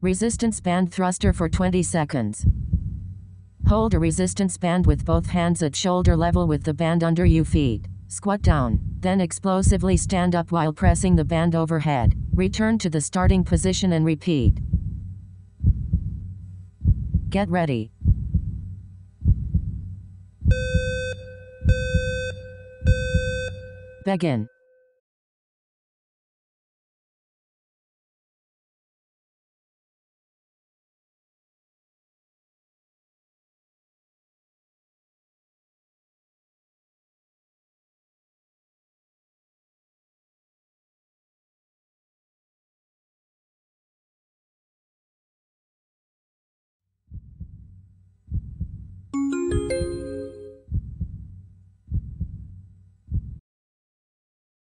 Resistance band thruster for 20 seconds. Hold a resistance band with both hands at shoulder level with the band under your feet. Squat down, then explosively stand up while pressing the band overhead. Return to the starting position and repeat. Get ready. Begin. Thank you.